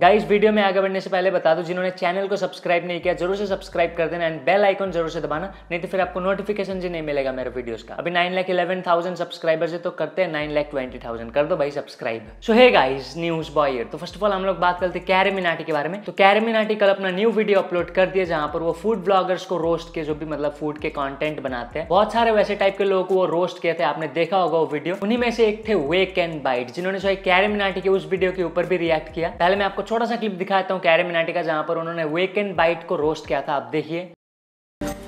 Guys video में आगे बढ़ने से पहले बता दो, जिन्होंने चैनल को सब्सक्राइब नहीं किया जरूर से सब्सक्राइब कर देना एंड बेल आइकन जरूर से दबाना, नहीं तो फिर आपको नोटिफिकेशन जी नहीं मिलेगा मेरे वीडियोस का। अभी 9,11,000 सब्सक्राइबर्स है तो करते हैं 9,20,000, कर दो भाई subscribe. So hey guys, news boy here. तो फर्स्ट ऑफ ऑल हम लोग बात करते हैं CarryMinati के बारे में। तो CarryMinati कल अपना न्यू वीडियो अपलोड कर दिया जहां पर वो फूड ब्लॉगर्स को रोस्ट के, जो भी मतलब फूड के कॉन्टेंट बनाते हैं, बहुत सारे वैसे टाइप के लोगों को वो रोस्ट किए थे, आपने देखा होगा वो वीडियो। उन्हीं में से एक थे वेक एन बाइट, जिन्होंने CarryMinati के उस वीडियो के ऊपर भी रिएक्ट किया। पहले मैं आपको छोटा सा क्लिप दिखाता हूँ CarryMinati का, जहां पर उन्होंने वेक एन बाइट को रोस्ट किया था, आप देखिए।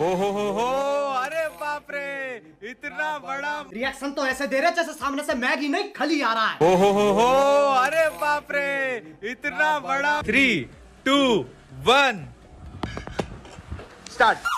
हो अरे बाप रे, इतना बड़ा रिएक्शन तो ऐसे दे रहे जैसे सामने से मैगी नहीं खली आ रहा है। हो अरे बाप रे, इतना बड़ा। 3, 2, 1 स्टार्ट।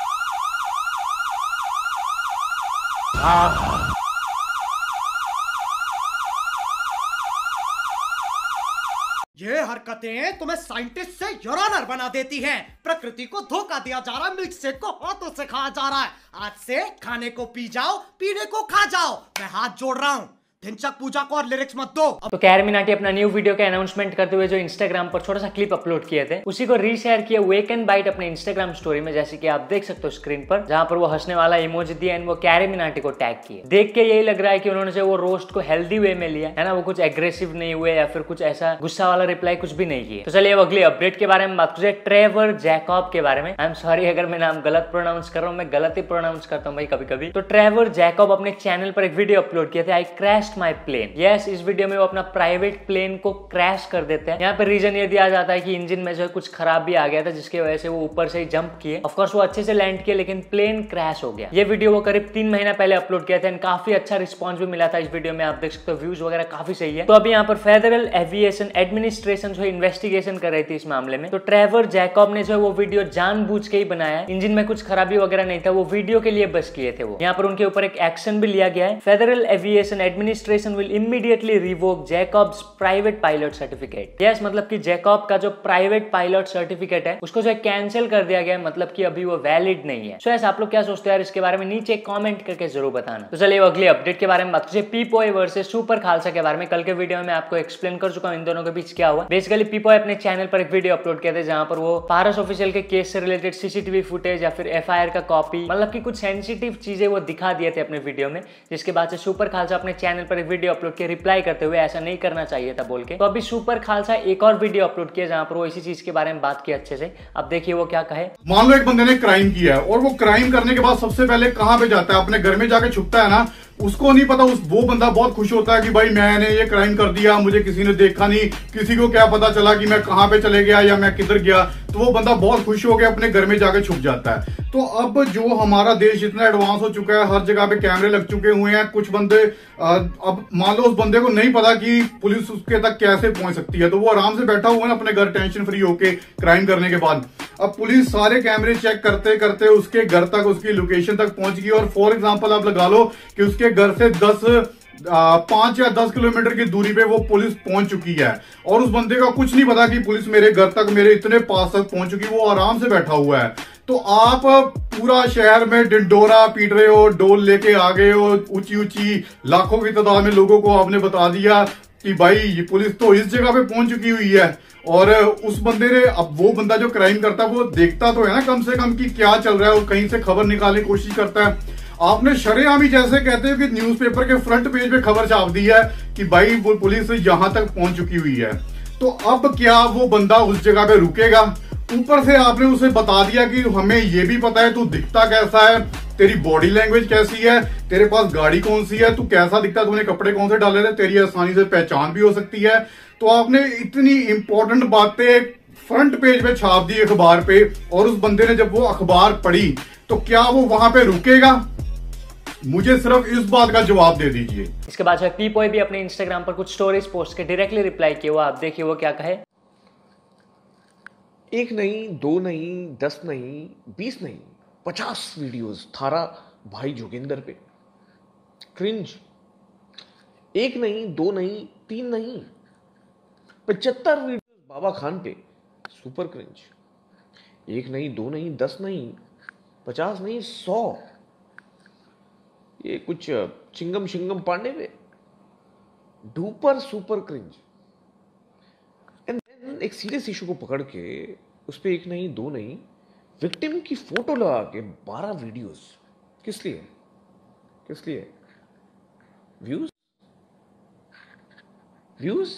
ये हरकतें तुम्हें साइंटिस्ट से यूरोनर बना देती हैं। प्रकृति को धोखा दिया जा रहा है, मिल्क शेक को हाथों से खाया जा रहा है। आज से खाने को पी जाओ, पीने को खा जाओ। मैं हाथ जोड़ रहा हूँ, धिंचक पूजा को और लिरिक्स मत दो। तो CarryMinati अपना न्यू वीडियो का अनाउंसमेंट करते हुए जो इंस्टाग्राम पर छोटा सा क्लिप अपलोड किए थे, उसी को रीशेयर किया वेक एन बाइट अपने इंस्टाग्राम स्टोरी में, जैसे कि आप देख सकते हो स्क्रीन पर, जहां पर वो हंसने वाला इमोजी दिया एंड वो CarryMinati को टैग किए। देख के यही लग रहा है कि उन्होंने जो वो रोस्ट को हेल्दी वे में लिया है ना, वो कुछ एग्रेसिव नहीं हुए या फिर कुछ ऐसा गुस्सा वाला रिप्लाई कुछ भी नहीं किया। तो चलिए अगले अपडेट के बारे में बात करें, ट्रेवर जैकब के बारे में। आई एम सॉरी अगर मैं नाम गलत प्रोनाउंस कर रहा हूँ, मैं गलत ही प्रोनाउंस करता हूँ भाई कभी कभी। तो ट्रेवर जैकब अपने चैनल पर एक वीडियो अपलोड किए थे, I crash my plane. Yes, इस वीडियो में वो अपना प्राइवेट प्लेन को क्रैश कर देते हैं। यहाँ पर रीजन ये दिया जाता है कि इंजन में जो है कुछ खराब भी आ गया था, जिसकी वजह से वो ऊपर से ही जंप किए। ऑफ कोर्स वो अच्छे से लैंड किए, लेकिन प्लेन क्रैश हो गया। ये वीडियो वो करीब 3 महीना पहले अपलोड किया था एंड काफी अच्छा रिस्पॉन्स भी मिला था इस वीडियो में, आप देख सकते हो व्यूज वगैरह काफी सही है। तो अभी यहाँ पर फेडरल एविएशन एडमिनिस्ट्रेशन जो है इन्वेस्टिगेशन कर रही थी इस मामले में। तो ट्रेवर जैकब ने जो है वो वीडियो जानबूझ के ही बनाया, इंजन में कुछ खराबी वगैरह नहीं था, वो वीडियो के लिए बस किए थे वो। यहाँ पर उनके ऊपर एक एक्शन भी लिया गया है। Federal Aviation Administration will immediately revoke Jacob's private pilot certificate. Yes, मतलब कि जैकब का जो प्राइवेट पायलट सर्टिफिकेट है उसको जो है कैंसिल कर दिया गया है, मतलब कि अभी वो वैलिड नहीं है। So, आप लोग क्या सोचते हैं यार इसके बारे में, नीचे कमेंट करके जरूर बताना। तो चलिए अगले अपडेट के बारे में बात करें, PewPie वर्सेस सुपर खालसा के बारे में। कल के वीडियो में आपको एक्सप्लेन कर चुका हूं इन दोनों के बीच क्या हुआ। बेसिकली PewPie अपने चैनल पर एक वीडियो अपलोड किया था जहां पर वो पारस ऑफिशियल के केस से रिलेटेड सीसीटीवी फुटेज या फिर FIR का कॉपी, मतलब की कुछ सेंसिटिव चीजें वो दिखा दिए थे अपने वीडियो में, जिसके बाद से सुपर खालसा अपने चैनल पर एक वीडियो अपलोड किया रिप्लाई करते हुए, ऐसा नहीं करना चाहिए था बोल के। तो अभी सुपर खालसा एक और वीडियो अपलोड किया जहां पर वो इसी चीज के बारे में बात की अच्छे से, अब देखिए वो क्या कहे। मान लो एक बंदे ने क्राइम किया है और वो क्राइम करने के बाद सबसे पहले कहां पे जाता है, अपने घर में जाके छुपता है ना, उसको नहीं पता। वो बंदा बहुत खुश होता है कि भाई मैंने ये क्राइम कर दिया, मुझे किसी ने देखा नहीं, किसी को क्या पता चला कि मैं कहाँ पे चले गया या मैं किधर गया। तो वो बंदा बहुत खुश हो गया, अपने घर में जाके छुप जाता है। तो अब जो हमारा देश इतना एडवांस हो चुका है, हर जगह पे कैमरे लग चुके हुए हैं, कुछ बंदे अब मान लो उस बंदे को नहीं पता कि पुलिस उसके तक कैसे पहुंच सकती है, तो वो आराम से बैठा हुआ है अपने घर टेंशन फ्री होके क्राइम करने के बाद। अब पुलिस सारे कैमरे चेक करते करते उसके घर तक, उसकी लोकेशन तक पहुंच गई। और फॉर एग्जाम्पल आप लगा लो कि उसके घर से 5 या 10 किलोमीटर की दूरी पे वो पुलिस पहुंच चुकी है, और उस बंदे का कुछ नहीं पता कि पुलिस मेरे घर तक, मेरे इतने पास तक पहुंच चुकी, वो आराम से बैठा हुआ है। तो आप पूरा शहर में डिंडोरा पीट रहे हो, डोल लेके आ गए हो, ऊंची ऊंची लाखों की तादाद में लोगों को आपने बता दिया कि भाई ये पुलिस तो इस जगह पे पहुंच चुकी हुई है। और उस बंदे ने, अब वो बंदा जो क्राइम करता है वो देखता तो है ना कम से कम कि क्या चल रहा है, और कहीं से खबर निकालने की कोशिश करता है। आपने शरेआम ही, जैसे कहते हो कि न्यूज़पेपर के फ्रंट पेज पे खबर छाप दी है कि भाई वो पुलिस यहां तक पहुंच चुकी हुई है। तो अब क्या वो बंदा उस जगह पे रुकेगा? ऊपर से आपने उसे बता दिया कि हमें ये भी पता है तू दिखता कैसा है, तेरी बॉडी लैंग्वेज कैसी है, तेरे पास गाड़ी कौन सी है, तू कैसा दिखता है, तूने कपड़े कौन से डाले थे, तेरी आसानी से पहचान भी हो सकती है। तो आपने इतनी इंपॉर्टेंट बातें फ्रंट पेज पे छाप दी अखबार पे, और उस बंदे ने जब वो अखबार पढ़ी तो क्या वो वहां पे रुकेगा? मुझे सिर्फ इस बात का जवाब दे दीजिए। इसके बाद PewPie भी अपने इंस्टाग्राम पर कुछ स्टोरीज पोस्ट के डायरेक्टली रिप्लाई किया हुआ, आप देखिए वो क्या कहे। 1 नहीं 2 नहीं 10 नहीं 20 नहीं 50 वीडियोस थारा भाई जोगिंदर पे क्रिंज। 1 नहीं 2 नहीं 3 नहीं 75 वीडियोस बाबा खान पे सुपर क्रिंज। 1 नहीं 2 नहीं 10 नहीं 50 नहीं 100 ये कुछ चिंगम शिंगम पांडे पे duper super cringe. And then लेकिन एक सीरियस इशू को पकड़ के उस पर एक नहीं दो नहीं विक्टिम की फोटो लगा के 12 वीडियोस किस लिए व्यूज।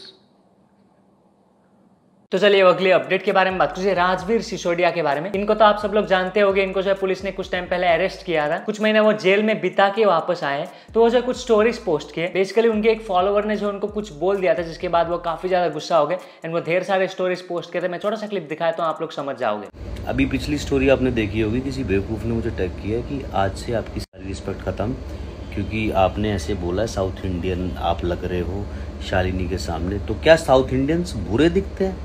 तो चलिए अगले अपडेट के बारे में बात करें, राजवीर सिसोदिया के बारे में। इनको तो आप सब लोग जानते होंगे, इनको जो है पुलिस ने कुछ टाइम पहले अरेस्ट किया था। कुछ महीने वो जेल में बिता के वापस आए तो वो जो कुछ स्टोरीज पोस्ट किए। बेसिकली उनके एक फॉलोवर ने जो उनको कुछ बोल दिया था, जिसके बाद वो काफी ज्यादा गुस्सा हो गए एंड वो ढेर सारे स्टोरीज पोस्ट किए थे। मैं छोटा सा क्लिप दिखाया तो आप लोग समझ जाओगे। अभी पिछली स्टोरी आपने देखी होगी, किसी बेवकूफ ने मुझे टैग किया कि आज से आपकी सारी रिस्पेक्ट खत्म, क्योंकि आपने ऐसे बोला साउथ इंडियन आप लग रहे हो शालिनी के सामने। तो क्या साउथ इंडियंस बुरे दिखते हैं?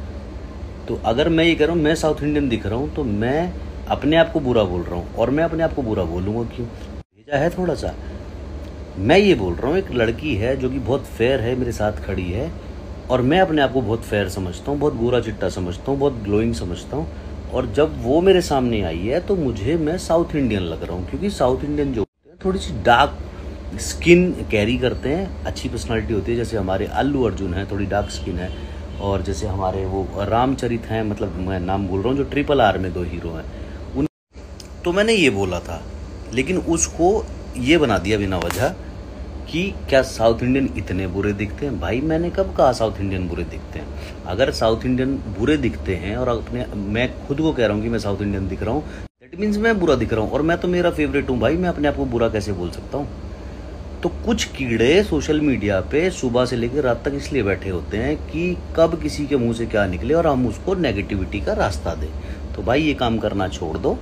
तो अगर मैं ये कह रहा हूँ, मैं साउथ इंडियन दिख रहा हूँ, तो मैं अपने आप को बुरा बोल रहा हूँ। और मैं अपने आप को बुरा बोलूँगा क्यों? भेजा है थोड़ा सा। मैं ये बोल रहा हूँ, एक लड़की है जो कि बहुत फेयर है, मेरे साथ खड़ी है, और मैं अपने आप को बहुत फेयर समझता हूँ, बहुत गोरा चिट्टा समझता हूँ, बहुत ग्लोइंग समझता हूँ। और जब वो मेरे सामने आई है तो मुझे मैं साउथ इंडियन लग रहा हूँ, क्योंकि साउथ इंडियन जो होते हैं थोड़ी सी डार्क स्किन कैरी करते हैं, अच्छी पर्सनैलिटी होती है। जैसे हमारे अल्लू अर्जुन हैं, थोड़ी डार्क स्किन है, और जैसे हमारे वो रामचरित हैं, मतलब मैं नाम बोल रहा हूँ, जो RRR में 2 हीरो हैं उन। तो मैंने ये बोला था, लेकिन उसको ये बना दिया बिना वजह कि क्या साउथ इंडियन इतने बुरे दिखते हैं। भाई मैंने कब कहा साउथ इंडियन बुरे दिखते हैं? अगर साउथ इंडियन बुरे दिखते हैं और अपने मैं खुद को कह रहा हूँ कि मैं साउथ इंडियन दिख रहा हूँ, दैट मीन्स मैं बुरा दिख रहा हूँ। और मैं तो मेरा फेवरेट हूँ भाई, मैं अपने आप को बुरा कैसे बोल सकता हूँ? तो कुछ कीड़े सोशल मीडिया पे सुबह से लेकर रात तक इसलिए बैठे होते हैं कि कब किसी के मुंह से क्या निकले और हम उसको नेगेटिविटी का रास्ता दें। तो भाई ये काम करना छोड़ दो,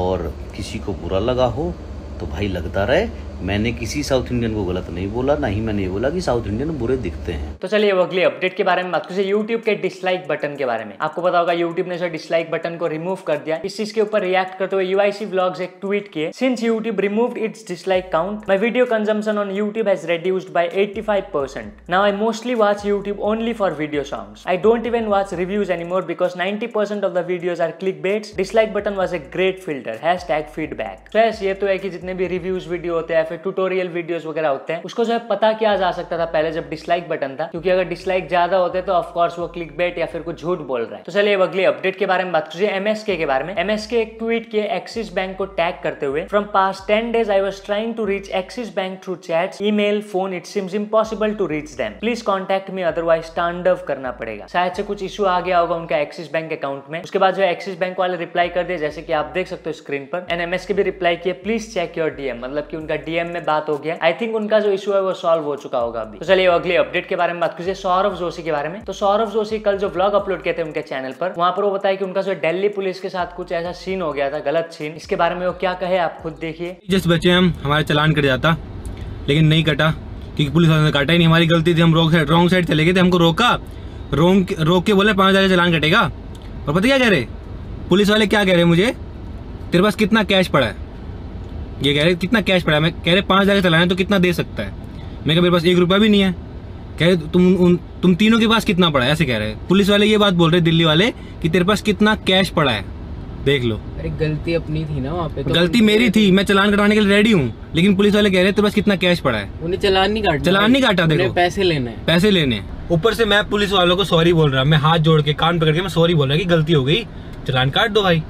और किसी को बुरा लगा हो तो भाई लगता रहे। मैंने किसी साउथ इंडियन को गलत नहीं बोला, ना ही मैंने ये बोला कि साउथ इंडियन बुरे दिखते हैं। तो चलिए अगले अपडेट के बारे में बात करते हैं, यूट्यूब के डिसलाइक बटन के बारे में। आपको पता होगा यूट्यूब ने जो डिसलाइक बटन को रिमूव कर दिया। इस चीज के ऊपर रिएक्ट करते हुए यूआईसी व्लॉग्स एक ट्वीट किए, since YouTube removed its dislike count, my video consumption on YouTube has reduced by 85%। Now I mostly watch YouTube only for video songs, I don't even watch reviews anymore because 90% of the videos are clickbaits. Dislike button was a great filter, hashtag feedback. तो ये तो है कि जितने भी reviews video होते हैं, फिर ट्यूटोरियल वीडियोस वगैरह होते हैं, उसको जो है पता किया जा सकता था पहले जब डिसलाइक बटन था, क्योंकि अगर डिसलाइक ज्यादा होते तो ऑफ कोर्स वो क्लिकबेट या फिर कुछ झूठ बोल रहा है। तो चलिए अगले अपडेट के बारे में बात कीजिए, MSK के बारे में। MSK एक ट्वीट किए एक्सिस बैंक को टैग करते हुए, from past 10 days I was trying to reach Axis Bank through chats, email, phone, it seems impossible to reach them, please contact me otherwise turn off करना पड़ेगा। शायद से कुछ इशू आ गया होगा उनका एक्सिस बैंक अकाउंट में। उसके बाद जो एक्सिस बैंक वाले रिप्लाई कर दिए, जैसे कि आप देख सकते हो स्क्रीन पर, एंड MSK भी रिप्लाई किए, प्लीज चेक योर DM, मतलब कि उनका DM में बात हो गया। आई थिंक उनका जो इशू है वो सॉल्व हो चुका होगा अभी। तो चलिए अगले अपडेट के बारे में बात कीजिए, सौरव जोशी के बारे में। तो सौरव जोशी कल जो व्लॉग अपलोड किए थे उनके चैनल पर, वहां पर वो बताया कि उनका जो दिल्ली पुलिस के साथ कुछ ऐसा सीन हो गया था, गलत सीन। इसके बारे में वो क्या कहे आप खुद देखिए। जस्ट बचे हम, हमारा चालान कट जाता, लेकिन नहीं कटा, क्योंकि पुलिस वालों ने काटा ही नहीं। हमारी गलती थी, हम रॉन्ग साइड चले गए थे, हमको रोका, रोक के बोले 5000 चालान कटेगा। और पता क्या कह रहे पुलिस वाले, क्या कह रहे मुझे, तेरे पास कितना कैश पड़ा है? ये कह रहे कितना कैश पड़ा है। मैं कह रहे 5000 चलाने तो कितना दे सकता है? मैं कह मेरे पास 1 रुपया भी नहीं है। कह रहे तुम तीनों के पास कितना पड़ा है? ऐसे कह रहे पुलिस वाले, ये बात बोल रहे दिल्ली वाले कि तेरे पास कितना कैश पड़ा है, देख लो। अरे गलती अपनी थी ना वहाँ पे, तो गलती मेरी थी, मैं चालान कटवाने के लिए रेडी हूँ, लेकिन पुलिस वाले कह रहे तेरे पास कितना कैश पड़ा है। उन्हें चालान नहीं काटा, चालान नहीं काटा, देखो पैसे लेने, पैसे लेने। ऊपर से मैं पुलिस वालों को सॉरी बोल रहा, मैं हाथ जोड़ के कान पकड़ के मैं सॉरी बोल रहा कि गलती हो गई, चालान काट दो भाई।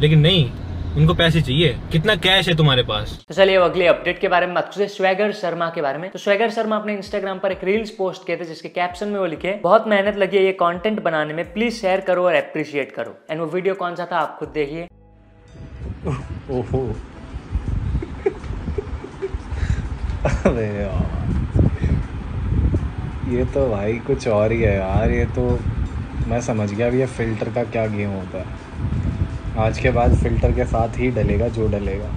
लेकिन नहीं, उनको पैसे चाहिए, कितना कैश है तुम्हारे पास। तो चलिए अगले अपडेट के बारे में बात करें, स्वैगर शर्मा के बारे में। तो स्वैगर शर्मा अपने इंस्टाग्राम पर एक रील्स पोस्ट किए थे, जिसके कैप्शन में वो लिखे, बहुत मेहनत लगी है ये कंटेंट बनाने में, प्लीज शेयर करो और अप्रिशिएट करो। एंड वो वीडियो कौन सा था आप खुद देखिए। ओहो अरे यार, ये तो भाई कुछ और ही है यार। ये तो मैं समझ गया भी, ये फिल्टर का क्या गेम होता है। आज के बाद फिल्टर के साथ ही डलेगा जो डलेगा।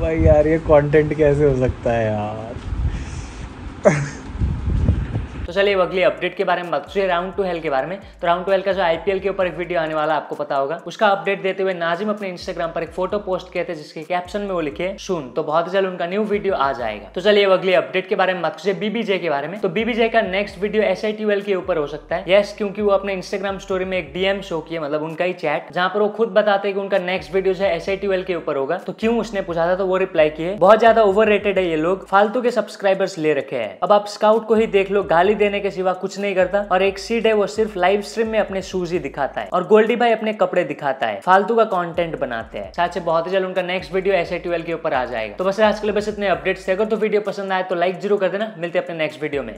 भाई यार ये कंटेंट कैसे हो सकता है यार। चलिए अगली अपडेट के बारे में बात करें Round2Hell के बारे में। तो Round2Hell का जो IPL के ऊपर एक वीडियो आने वाला आपको पता होगा, उसका अपडेट देते हुए नाजिम अपने इंस्टाग्राम पर एक फोटो पोस्ट किए थे जिसके कैप्शन में वो लिखे सुन। तो बहुत जल्द उनका न्यू वीडियो आ जाएगा। तो चलिए अगली अपडेट के बारे में बात करें BBJ के बारे में। तो BBJ का नेक्स्ट वीडियो SITUL के ऊपर हो सकता है, यस, क्योंकि वो अपने इंस्टाग्राम स्टोरी में एक DM शो किए, मतलब उनका ही चैट, जहाँ पर वो खुद बताते हैं कि उनका नेक्स्ट वीडियो जो है SITUL के ऊपर होगा। तो क्यों उसने पूछा था, तो वो रिप्लाई किए बहुत ज्यादा ओवररेटेड है, ये लोग फालतू के सब्सक्राइबर्स ले रखे हैं। अब आप स्काउट को ही देख लो, गाली देने के सिवा कुछ नहीं करता, और एक सीड है वो सिर्फ लाइव स्ट्रीम में अपने शूज दिखाता है, और गोल्डी भाई अपने कपड़े दिखाता है, फालतू का कंटेंट बनाते हैं। साथ में बहुत जल्द उनका नेक्स्ट वीडियो SITUL के ऊपर आ जाएगा। तो बस आज के लिए बस इतने अपडेट्स थे। अगर तो वीडियो पसंद आए तो लाइक जरूर कर देना। मिलते हैं अपने नेक्स्ट वीडियो में।